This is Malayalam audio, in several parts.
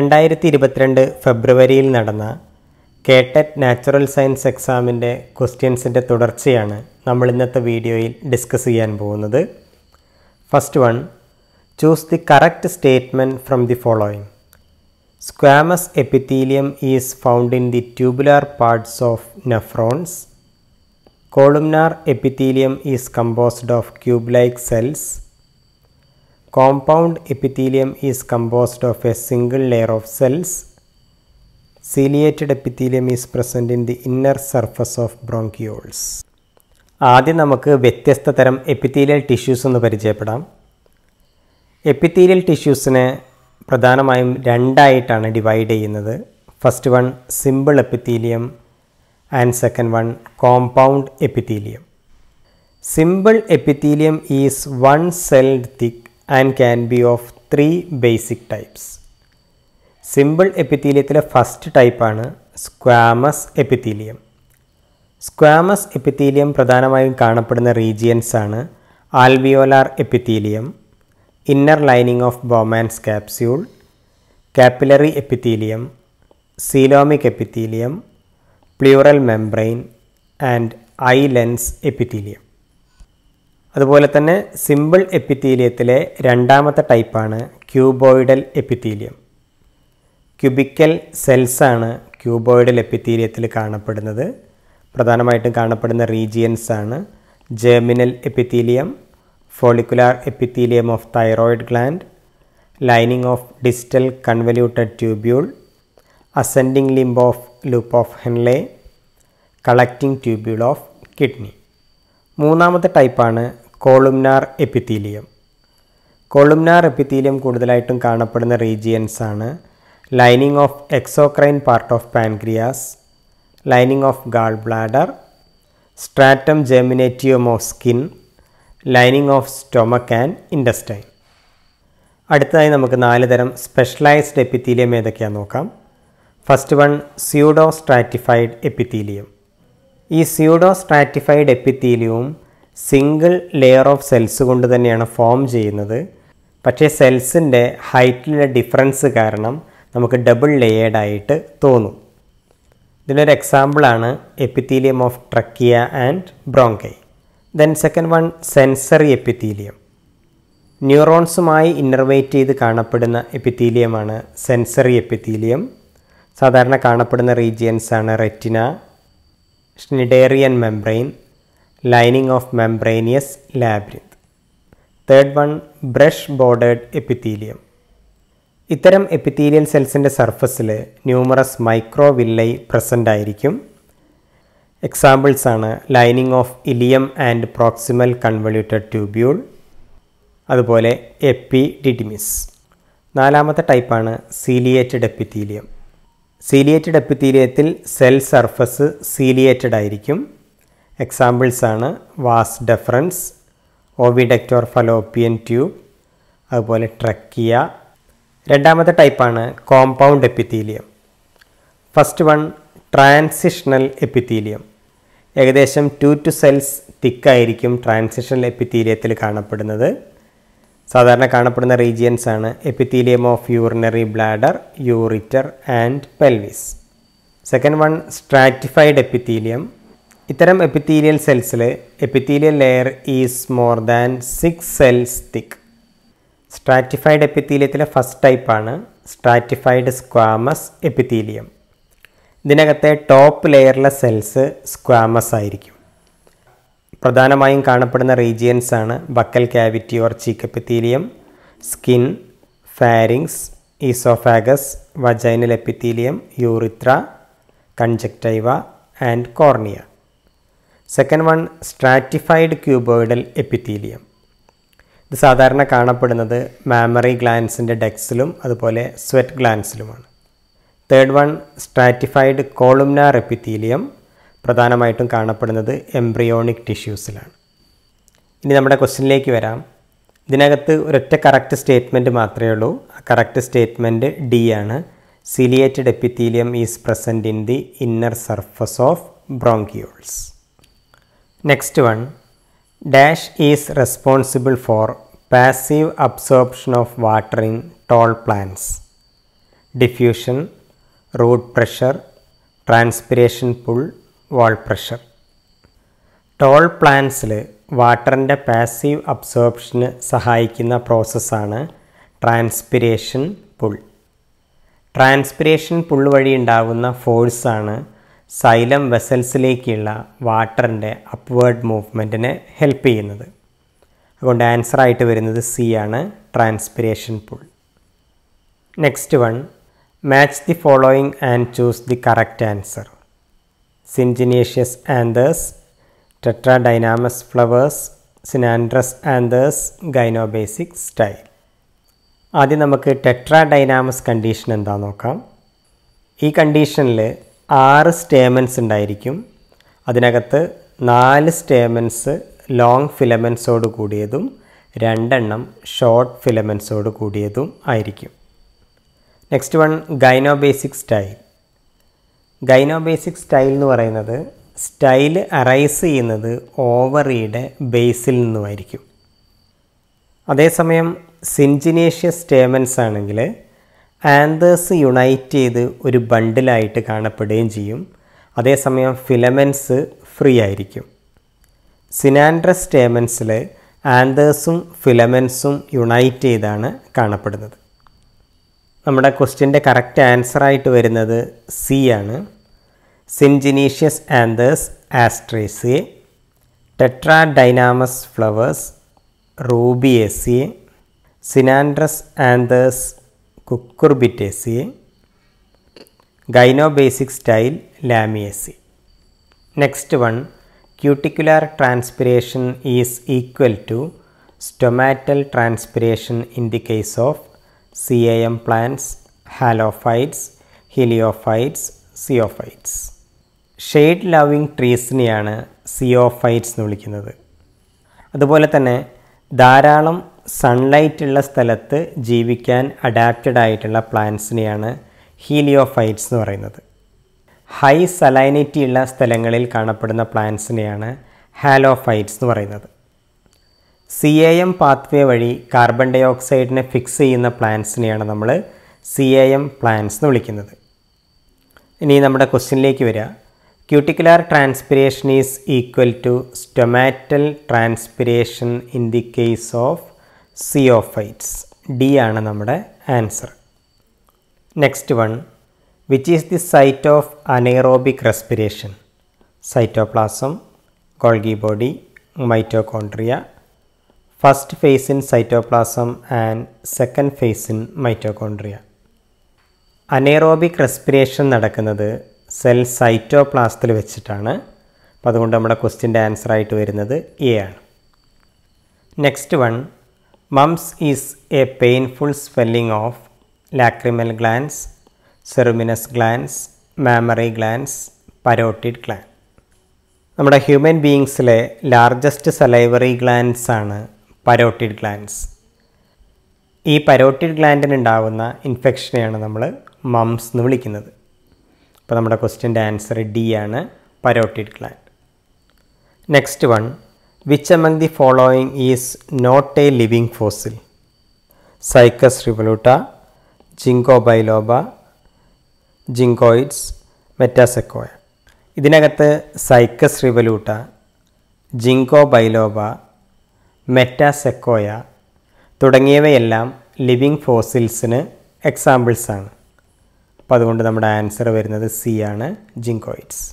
2022 ഫെബ്രുവരിയിൽ നടന്ന കേടെറ്റ് നാച്ചുറൽ സയൻസ് എക്സാമിൻ്റെ ക്വസ്റ്റ്യൻസിൻ്റെ തുടർച്ചയാണ് നമ്മൾ ഇന്നത്തെ വീഡിയോയിൽ ഡിസ്കസ് ചെയ്യാൻ പോകുന്നത്. First one, choose the correct statement from the following. Squamous epithelium is found in the tubular parts of nephrons. Columnar epithelium is composed of cube like cells. Compound epithelium is composed of a single layer of cells. Ciliated epithelium is present in the inner surface of bronchioles. ആദ്യം നമുക്ക് വ്യത്യസ്ത തരം എപ്പിത്തീലിയൽ ടിഷ്യൂസ് എന്ന് പരിചയപ്പെടാം. എപ്പിത്തീലിയൽ ടിഷ്യൂസിനെ പ്രധാനമായും രണ്ടായിട്ടാണ് ഡിവൈഡ് ചെയ്യുന്നത്. First one simple epithelium and second one compound epithelium. Simple epithelium is one celled thick and can be of three basic types. Simple epithelium first type ആണ് സ്ക്വാമസ് എപ്പിത്തീലിയം. സ്ക്വാമസ് എപ്പിത്തീലിയം പ്രധാനമായും കാണപ്പെടുന്ന റീജിയൻസ് ആണ് alveolar epithelium, inner lining of Bowman's capsule, capillary epithelium, coelomic epithelium, pleural membrane and eye lens epithelium. അതുപോലെ തന്നെ സിമ്പിൾ എപ്പിത്തീലിയത്തിലെ രണ്ടാമത്തെ ടൈപ്പാണ് ക്യൂബോയിഡൽ എപ്പിത്തീലിയം. ക്യൂബിക്കൽ സെൽസാണ് ക്യൂബോയിഡൽ എപ്പിത്തീലിയത്തിൽ കാണപ്പെടുന്നത്. പ്രധാനമായിട്ടും കാണപ്പെടുന്ന റീജിയൻസാണ് germinal epithelium, follicular epithelium of thyroid gland, lining of distal convoluted tubule, ascending limb of loop of Henle, collecting tubule of kidney. മൂന്നാമത്തെ ടൈപ്പാണ് കോളുംനാർ എപ്പിത്തീലിയം. കോളുംനാർ എപ്പിത്തീലിയം കൂടുതലായിട്ടും കാണപ്പെടുന്ന റീജിയൻസാണ് lining of exocrine part of pancreas, lining of gall bladder, stratum germinativum of skin, lining of stomach and intestine. അടുത്തതായി നമുക്ക് നാല് തരം സ്പെഷ്യലൈസ്ഡ് എപ്പിത്തീലിയം ഏതൊക്കെയാണെന്ന് നോക്കാം. First one pseudo stratified epithelium. ഈ സ്യൂഡോ സ്ട്രാറ്റിഫൈഡ് എപ്പിത്തീലിയവും സിംഗിൾ ലെയർ ഓഫ് സെൽസ് കൊണ്ട് തന്നെയാണ് ഫോം ചെയ്യുന്നത്. പക്ഷേ സെൽസിൻ്റെ ഹൈറ്റിലുള്ള ഡിഫറൻസ് കാരണം നമുക്ക് ഡബിൾ ലെയേർഡായിട്ട് തോന്നും. ഇതിനൊരു എക്സാമ്പിളാണ് epithelium of trachea and bronchi. Then second one sensory epithelium. ന്യൂറോൺസുമായി ഇന്നർവേറ്റ് ചെയ്ത് കാണപ്പെടുന്ന എപ്പിത്തീലിയമാണ് സെൻസറി എപ്പിത്തീലിയം. സാധാരണ കാണപ്പെടുന്ന റീജിയൻസാണ് retina, Schneiderian membrane, lining of membranous labyrinth. Third one brush bordered epithelium. ഇത്തരം എപ്പിത്തീലിയൽ സെൽസിൻ്റെ സർഫസിൽ ന്യൂമറസ് മൈക്രോവില്ലൈ പ്രസൻ്റ് ആയിരിക്കും. എക്സാമ്പിൾസാണ് lining of ileum and proximal convoluted tubule, അതുപോലെ എപ്പിഡിഡിമിസ്. നാലാമത്തെ ടൈപ്പാണ് സീലിയേറ്റഡ് എപ്പിത്തീലിയം. സീലിയേറ്റഡ് എപ്പിത്തീലിയത്തിൽ സെൽ സർഫസ് സീലിയേറ്റഡ് ആയിരിക്കും. എക്സാമ്പിൾസാണ് vas deferens, oviduct or fallopian tube, അതുപോലെ ട്രക്കിയ. രണ്ടാമത്തെ ടൈപ്പാണ് compound epithelium. First one transitional epithelium. ഏകദേശം 2 സെൽസ് തിക്കായിരിക്കും ട്രാൻസിഷണൽ എപ്പിത്തീലിയത്തിൽ കാണപ്പെടുന്നത്. സാധാരണ കാണപ്പെടുന്ന റീജിയൻസാണ് epithelium of urinary bladder, ureter and pelvis. Second one stratified epithelium. ഇത്തരം എപ്പിത്തീലിയൽ സെൽസിൽ epithelial layer is more than 6 cells thick. Stratified എപ്പിത്തീലിയത്തിലെ ഫസ്റ്റ് ടൈപ്പാണ് സ്ട്രാറ്റിഫൈഡ് സ്ക്വാമസ് എപ്പിത്തീലിയം. ഇതിനകത്തെ ടോപ്പ് ലെയറിലെ സെൽസ് സ്ക്വാമസ് ആയിരിക്കും. പ്രധാനമായും കാണപ്പെടുന്ന റീജിയൻസാണ് buccal cavity or cheek epithelium, skin, pharynx, oesophagus, vaginal epithelium, urethra, conjunctiva and cornea. Second one stratified cuboidal epithelium. ഇത് സാധാരണ കാണപ്പെടുന്നത് മാമറി ഗ്ലാൻസിൻ്റെ ഡെക്സിലും അതുപോലെ സ്വെറ്റ് ഗ്ലാൻസിലുമാണ്. Third one stratified columnar epithelium. പ്രധാനമായിട്ടും കാണപ്പെടുന്നത് എംബ്രിയോണിക് ടിഷ്യൂസിലാണ്. ഇനി നമ്മുടെ ക്വസ്റ്റ്യനിലേക്ക് വരാം. ഇതിനകത്ത് ഒരൊറ്റ കറക്റ്റ് സ്റ്റേറ്റ്മെൻറ്റ് മാത്രമേ ഉള്ളൂ. ആ കറക്റ്റ് സ്റ്റേറ്റ്മെൻറ്റ് ഡി ആണ്. Ciliated epithelium is present in the inner surface of bronchioles. Next one dash is responsible for passive absorption of water in tall plants. diffusion, road pressure, transpiration pull, wall pressure. Tall plants le water and passive absorption sahayikkunna process aanu transpiration pull. Transpiration pull vadi undavunna force aanu xylem vesselsilekkulla water and upward movement ne help cheyyunnathu. അതുകൊണ്ട് ആൻസർ ആയിട്ട് വരുന്നത് സി ആണ്, transpiration pull. Next one, match the following and choose the correct answer. Syngenesious anthers, tetradynamous flowers, synandrous anthers, gynobasic style. ആദ്യം നമുക്ക് ടെട്രാഡൈനാമസ് കണ്ടീഷൻ എന്താണെന്ന് നോക്കാം. ഈ കണ്ടീഷനിൽ 6 സ്റ്റേമൻസ് ഉണ്ടായിരിക്കും. അതിനകത്ത് 4 സ്റ്റേമൻസ് ലോങ് ഫിലമെൻസോട് കൂടിയതും 2 ഷോർട്ട് ഫിലമെൻസോട് കൂടിയതും ആയിരിക്കും. Next one, gynobasic style. Gynobasic style എന്ന് പറയുന്നത് സ്റ്റൈൽ അറൈസ് ചെയ്യുന്നത് ഓവറിയുടെ ബേസിൽ നിന്നുമായിരിക്കും. അതേസമയം സിൻജിനേഷ്യസ് സ്റ്റേമൻസ് ആണെങ്കിൽ ആന്തേഴ്സ് യുണൈറ്റ് ചെയ്ത് ഒരു ബണ്ടിലായിട്ട് കാണപ്പെടുകയും ചെയ്യും. അതേസമയം ഫിലമെൻസ് ഫ്രീ ആയിരിക്കും. സിനാൻഡ്രസ് സ്റ്റേമൻസിൽ ആന്തേഴ്സും ഫിലമെൻസും യുണൈറ്റ് ചെയ്താണ് കാണപ്പെടുന്നത്. നമ്മുടെ ക്വസ്റ്റ്യൻ്റെ കറക്റ്റ് ആൻസറായിട്ട് വരുന്നത് സി ആണ്, syngenesious anthers Asteraceae, tetradynamous flowers Rubiaceae, synandrous anthers Cucurbitaceae, gynobasic style Lamiaceae. Next one, cuticular transpiration is equal to stomatal transpiration in the case of CAM plants, halophytes, heliophytes, zoophytes. Shade loving trees നെയാണ് zoophytes എന്ന് വിളിക്കുന്നത്. അതുപോലെ തന്നെ ധാരാളം സൺലൈറ്റ് ഉള്ള സ്ഥലത്ത് ജീവിക്കാൻ അഡാപ്റ്റഡ് ആയിട്ടുള്ള പ്ലാന്റ്സിനെയാണ് ഹീലിയോഫൈറ്റ്സ് എന്ന് പറയുന്നത്. ഹൈ സലൈനിറ്റി ഉള്ള സ്ഥലങ്ങളിൽ കാണപ്പെടുന്ന പ്ലാന്റ്സിനെയാണ് ഹാലോഫൈറ്റ്സ് എന്ന് പറയുന്നത്. സി എ എം പാത്വേ വഴി കാർബൺ ഡൈ ഓക്സൈഡിനെ ഫിക്സ് ചെയ്യുന്ന പ്ലാന്റ്സിനെയാണ് നമ്മൾ സി എ എം പ്ലാന്റ്സ് എന്ന് വിളിക്കുന്നത്. ഇനി നമ്മുടെ ക്വസ്റ്റ്യനിലേക്ക് വരിക. Cuticular transpiration is equal to stomatal transpiration in the case of sciophytes. D ആണ് നമ്മുടെ answer. Next one, which is the site of anaerobic respiration? Cytoplasm, Golgi body, mitochondria. First phase in cytoplasm and second phase in mitochondria. Anaerobic respiration നടക്കുന്നത് സെൽ സൈറ്റോപ്ലാസ്റ്റിൽ വെച്ചിട്ടാണ്. അപ്പോൾ അതുകൊണ്ട് നമ്മുടെ ക്വസ്റ്റ്യൻ്റെ ആൻസറായിട്ട് വരുന്നത് എ ആണ്. Next one, mumps is a painful swelling of lacrimal glands, ceruminous glands, mammary glands, parotid gland. നമ്മുടെ ഹ്യൂമൻ ബീയിങ്സിലെ ലാർജസ്റ്റ് സലൈവറി ഗ്ലാൻസ് ആണ് പരോട്ടിഡ് ഗ്ലാൻസ്. ഈ പരോട്ടിഡ് ഗ്ലാൻഡിനുണ്ടാവുന്ന ഇൻഫെക്ഷനെയാണ് നമ്മൾ മംസ് എന്ന് വിളിക്കുന്നത്. അപ്പോൾ നമ്മുടെ ക്വസ്റ്റ്യൻ്റെ ആൻസർ ഡി ആണ്, parotid gland. Next one, which among the following is not a living fossil? Cycas revoluta, ജിങ്കോ ബൈലോബ, ജിങ്കോയിഡ്സ്, മെറ്റാസെക്കോയ. ഇതിനകത്ത് സൈക്കസ് റിവലൂട്ട, ജിങ്കോ ബൈലോബ, മെറ്റാസെക്കോയ തുടങ്ങിയവയെല്ലാം ലിവിങ് ഫോസിൽസിന് എക്സാമ്പിൾസാണ്. അപ്പോൾ അതുകൊണ്ട് നമ്മുടെ ആൻസർ വരുന്നത് സി ആണ്, ജിങ്കോയിഡ്സ്.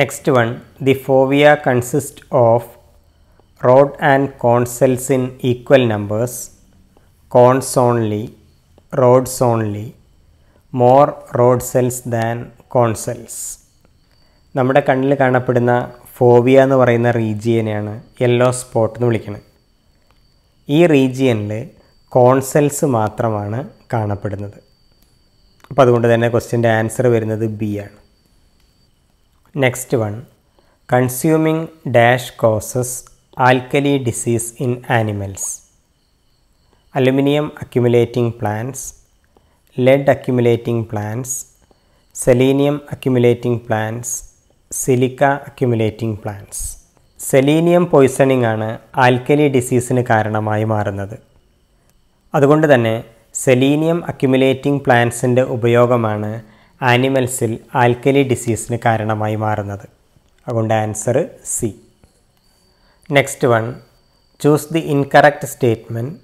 Next one, the fovea consist of rod and cone cells in equal numbers, cones only, rods only, more rod cells than cone cells. നമ്മുടെ കണ്ണിൽ കാണപ്പെടുന്ന ഫോവിയ എന്ന് പറയുന്ന റീജിയനെയാണ് യെല്ലോ സ്പോട്ട് എന്ന് വിളിക്കുന്നത്. ഈ റീജിയനിൽ കോൺസെൽസ് മാത്രമാണ് കാണപ്പെടുന്നത്. അപ്പോൾ അതുകൊണ്ട് തന്നെ ക്വസ്റ്റ്യൻ്റെ ആൻസർ വരുന്നത് ബി ആണ്. Next one, consuming dash causes alkali disease in animals, aluminium accumulating plants, lead accumulating plants, selenium accumulating plants, silica accumulating plants. selenium poisoning ആണ് ആൽക്കലി ഡിസീസിന് കാരണമായി മാറുന്നത്. അതുകൊണ്ട് തന്നെ സെലീനിയം അക്യുമുലേറ്റിംഗ് പ്ലാന്റ്സിൻ്റെ ഉപയോഗമാണ് ആനിമൽസിൽ ആൽക്കലി ഡിസീസിന് കാരണമായി മാറുന്നത്. അതുകൊണ്ട് answer C. Next one, choose the incorrect statement.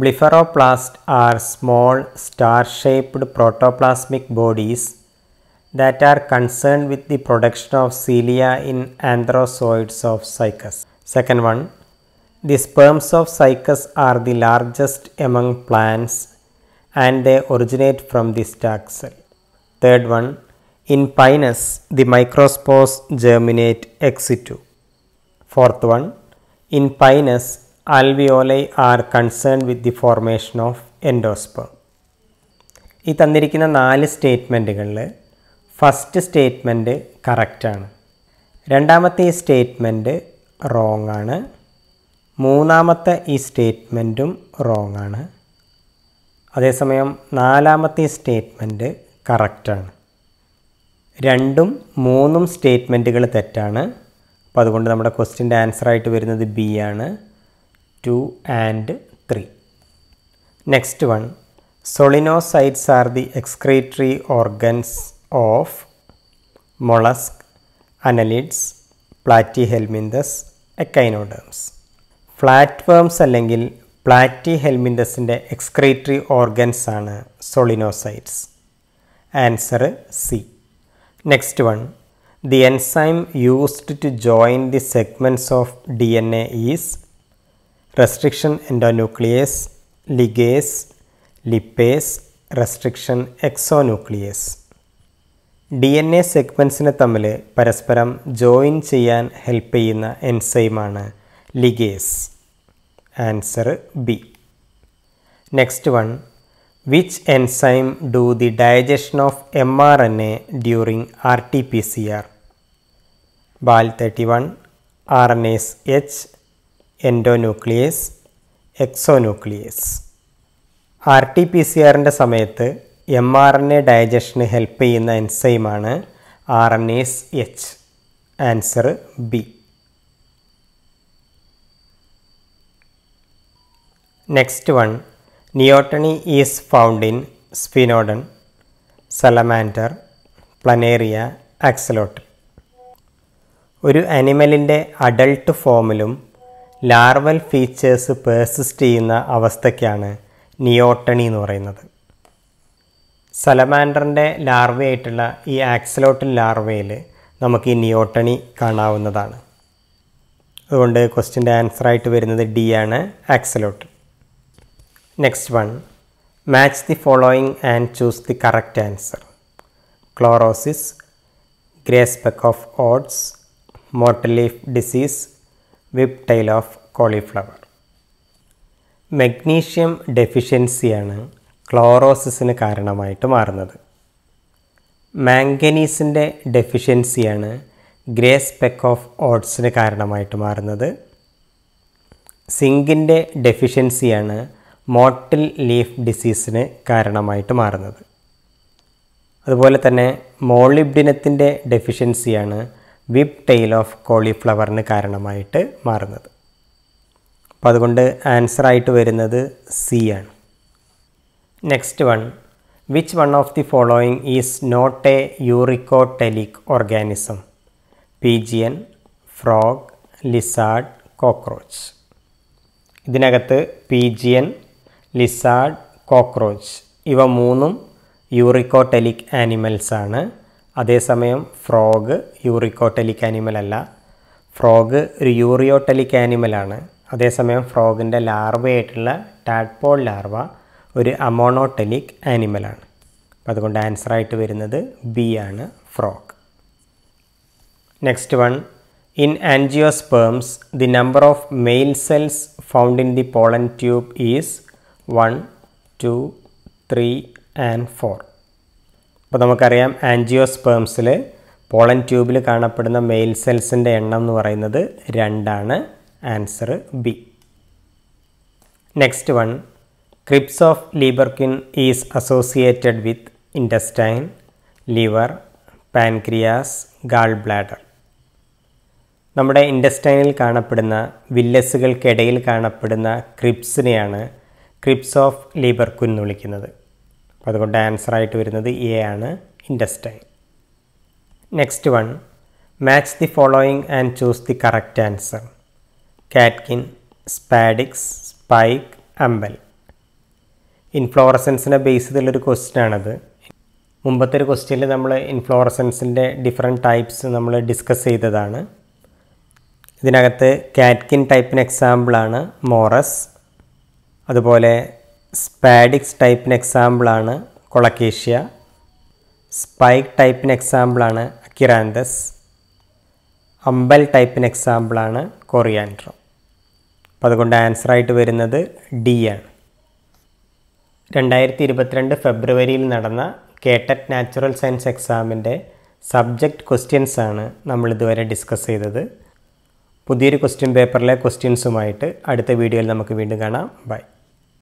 Blepharoplast are small star shaped protoplasmic bodies that are concerned with the production of cilia in antherozoids of cycas. Second one, the sperms of cycas are the largest among plants and they originate from the stalk cell. Third one, in pinus, the microspores germinate ex situ. Fourth one, in pinus, alveoli are concerned with the formation of endosperm. ഈ തന്നിരിക്കുന്ന നാല് സ്റ്റേറ്റ്മെൻറ്റുകളിൽ ഫസ്റ്റ് സ്റ്റേറ്റ്മെൻറ്റ് കറക്റ്റാണ്, രണ്ടാമത്തെ ഈ സ്റ്റേറ്റ്മെൻറ്റ് റോങ് ആണ്, മൂന്നാമത്തെ ഈ സ്റ്റേറ്റ്മെൻറ്റും റോങ് ആണ്, അതേസമയം നാലാമത്തെ ഈ സ്റ്റേറ്റ്മെൻറ്റ് കറക്റ്റാണ്. രണ്ടും മൂന്നും സ്റ്റേറ്റ്മെൻറ്റുകൾ തെറ്റാണ്. അപ്പോൾ അതുകൊണ്ട് നമ്മുടെ ക്വസ്റ്റ്യൻ്റെ ആൻസറായിട്ട് വരുന്നത് ബി ആണ്, 2 and 3. Next one, solenocytes are the excretory organs of mollusk, annelids, platyhelminthes, echinoderms. Flatworms അല്ലെങ്കിൽ platyhelminthesന്റെ excretory organs ആണ് solenocytes. Answer C. Next one, the enzyme used to join the segments of DNA is restriction endonuclease, ligase, lipase, restriction exonuclease. D N A സെഗ്മെൻസിനെ തമ്മിൽ പരസ്പരം ജോയിൻ ചെയ്യാൻ ഹെൽപ്പ് ചെയ്യുന്ന എൻസൈമാണ് ligase. Answer B. Next one, which enzyme do the digestion of mRNA during RT-PCR? BAL31, RNase H, endonuclease, exonuclease. RT-PCRൻ്റെ സമയത്ത് mRNA ഡയജഷന് ഹെൽപ്പ് ചെയ്യുന്ന എൻസൈമാണ് RNase H. Answer B. Next one, neoteny is found in സ്പിനോഡൺ, salamander, planaria, axolotl. ഒരു അനിമലിൻ്റെ അഡൾട്ട് ഫോമിലും ലാർവൽ ഫീച്ചേഴ്സ് പേഴ്സിസ്റ്റ് ചെയ്യുന്ന അവസ്ഥയ്ക്കാണ് നിയോട്ടണി എന്ന് പറയുന്നത്. സലമാൻഡറിൻ്റെ ലാർവയായിട്ടുള്ള ഈ ആക്സലോട്ടൽ ലാർവയിൽ നമുക്ക് ഈ നിയോട്ടണി കാണാവുന്നതാണ്. അതുകൊണ്ട് ക്വസ്റ്റ്യൻ്റെ ആൻസറായിട്ട് വരുന്നത് ഡി ആണ്, axolotl. Next one, match the following and choose the correct answer. Chlorosis, grey speck of oats, mottle leaf disease, whip tail of cauliflower. Magnesium ഡെഫിഷ്യൻസിയാണ് ക്ലോറോസിസിന് കാരണമായിട്ട് മാറുന്നത്. മാംഗനീസിൻ്റെ ഡെഫിഷ്യൻസിയാണ് ഗ്രേ സ്പെക്ക് ഓഫ് ഓട്സിന് കാരണമായിട്ട് മാറുന്നത്. സിങ്കിൻ്റെ ഡെഫിഷ്യൻസിയാണ് മോട്ടൽ ലീഫ് ഡിസീസിന് കാരണമായിട്ട് മാറുന്നത്. അതുപോലെ തന്നെ മോളിബ്ഡിനത്തിൻ്റെ ഡെഫിഷ്യൻസിയാണ് വിപ്പ് ടെയിൽ ഓഫ് കോളിഫ്ലവറിന് കാരണമായിട്ട് മാറുന്നത്. അപ്പോൾ അതുകൊണ്ട് ആൻസറായിട്ട് വരുന്നത് സി ആണ്. Next one, which one of the following is not a uricotelic organism? Pigeon, frog, lizard, cockroach. ഇതിനകത്ത് പീജിയൻ, ലിസാർഡ്, കോക്രോച്ച് ഇവ മൂന്നും യൂറിക്കോട്ടെലിക് ആനിമൽസാണ്. അതേസമയം ഫ്രോഗ് യൂറിക്കോട്ടെലിക് ആനിമൽ അല്ല. ഫ്രോഗ് ഒരു യൂറിയോട്ടെലിക് ആനിമലാണ്. അതേസമയം ഫ്രോഗിൻ്റെ ലാർവയായിട്ടുള്ള ടാഡ്പോൾ ലാർവ ഒരു അമോണോടെലിക് ആനിമലാണ്. അപ്പോൾ അതുകൊണ്ട് ആൻസറായിട്ട് വരുന്നത് ബി ആണ്, frog. Next one, in angiosperms the number of male cells found in the pollen tube is 1, 2, 3 and 4. അപ്പോൾ നമുക്കറിയാം ആൻജിയോസ്പേംസിൽ പോളൻ ട്യൂബിൽ കാണപ്പെടുന്ന മെയിൽ സെൽസിൻ്റെ എണ്ണം എന്ന് പറയുന്നത് 2 ആണ്. Answer B. Next one, Crips of Leberkin is associated with intestine, liver, pancreas, gallbladder. നമ്മുടെ ഇൻഡസ്റ്റൈനിൽ കാണപ്പെടുന്ന വില്ലസുകൾക്കിടയിൽ കാണപ്പെടുന്ന ക്രിപ്സിനെയാണ് ക്രിപ്സ് ഓഫ് ലീബർക്കുൻ എന്ന് വിളിക്കുന്നത്. അപ്പോൾ അതുകൊണ്ട് ആൻസറായിട്ട് വരുന്നത് എ ആണ്, intestine. Next one, match the following and choose the correct answer. Catkin, spadix, spike, umbel. ഇൻഫ്ലോറസൻസിനെ ബേസ് ചെയ്തുള്ളൊരു ക്വസ്റ്റ്യനാണത്. മുമ്പത്തെ ഒരു ക്വസ്റ്റ്യനിൽ നമ്മൾ ഇൻഫ്ലോറസൻസിൻ്റെ ഡിഫറെൻറ്റ് ടൈപ്സ് നമ്മൾ ഡിസ്കസ് ചെയ്തതാണ്. ഇതിനകത്ത് കാറ്റ്കിൻ ടൈപ്പിന് എക്സാമ്പിളാണ് മോറസ്, അതുപോലെ സ്പാഡിക്സ് ടൈപ്പിന് എക്സാമ്പിളാണ് കൊളക്കേഷ്യ, സ്പൈക്ക് ടൈപ്പിന് എക്സാമ്പിളാണ് അക്കിറാന്തസ്, അമ്പൽ ടൈപ്പിന് എക്സാമ്പിളാണ് കൊറിയാൻഡ്രോ. അപ്പോൾ അതുകൊണ്ട് ആൻസറായിട്ട് വരുന്നത് ഡി ആണ്. 2022 ഫെബ്രുവരിയിൽ നടന്ന കേട്ടറ്റ് നാച്ചുറൽ സയൻസ് എക്സാമിൻ്റെ സബ്ജക്റ്റ് ക്വസ്റ്റ്യൻസാണ് നമ്മൾ ഇതുവരെ ഡിസ്കസ് ചെയ്തത്. പുതിയൊരു ക്വസ്റ്റ്യൻ പേപ്പറിലെ ക്വസ്റ്റ്യൻസുമായിട്ട് അടുത്ത വീഡിയോയിൽ നമുക്ക് വീണ്ടും കാണാം. ബൈ.